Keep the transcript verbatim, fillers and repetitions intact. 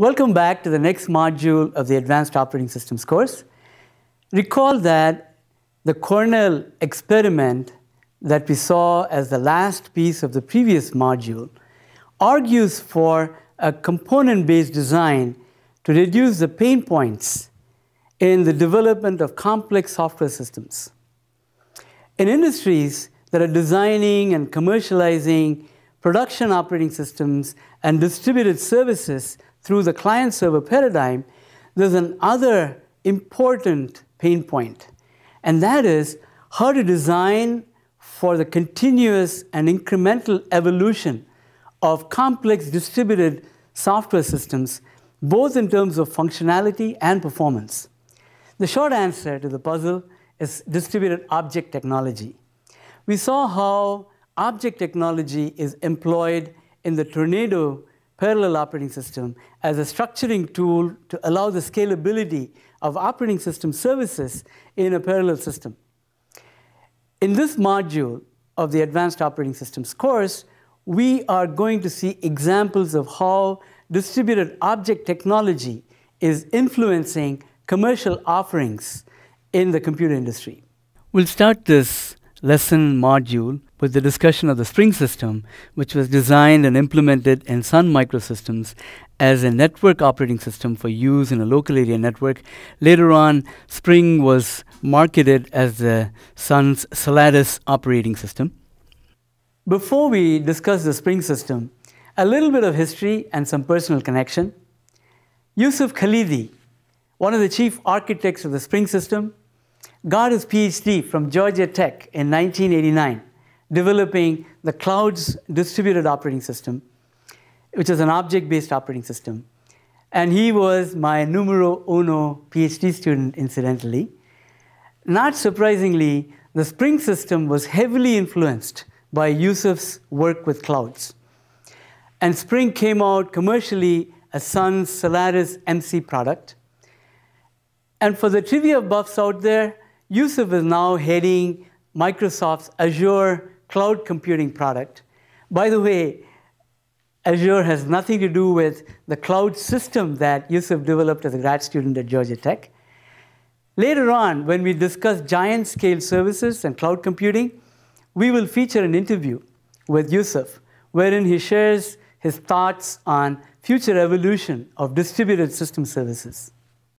Welcome back to the next module of the Advanced Operating Systems course. Recall that the Cornell experiment that we saw as the last piece of the previous module argues for a component-based design to reduce the pain points in the development of complex software systems. In industries that are designing and commercializing production operating systems and distributed services through the client-server paradigm, there's another important pain point, and that is how to design for the continuous and incremental evolution of complex distributed software systems, both in terms of functionality and performance. The short answer to the puzzle is distributed object technology. We saw how object technology is employed in the Tornado parallel operating system as a structuring tool to allow the scalability of operating system services in a parallel system. In this module of the Advanced Operating Systems course, we are going to see examples of how distributed object technology is influencing commercial offerings in the computer industry. We'll start this lesson module with the discussion of the Spring system, which was designed and implemented in Sun Microsystems as a network operating system for use in a local area network. Later on, Spring was marketed as the Sun's Solaris operating system. Before we discuss the Spring system, a little bit of history and some personal connection. Yusuf Khalidi, one of the chief architects of the Spring system, got his PhD from Georgia Tech in nineteen eighty-nine, developing the Clouds distributed operating system, which is an object-based operating system. And he was my numero uno PhD student, incidentally. Not surprisingly, the Spring system was heavily influenced by Yusuf's work with Clouds. And Spring came out commercially as Sun's Solaris M C product. And for the trivia buffs out there, Yusuf is now heading Microsoft's Azure cloud computing product. By the way, Azure has nothing to do with the cloud system that Yusuf developed as a grad student at Georgia Tech. Later on, when we discuss giant-scale services and cloud computing, we will feature an interview with Yusuf, wherein he shares his thoughts on future evolution of distributed system services.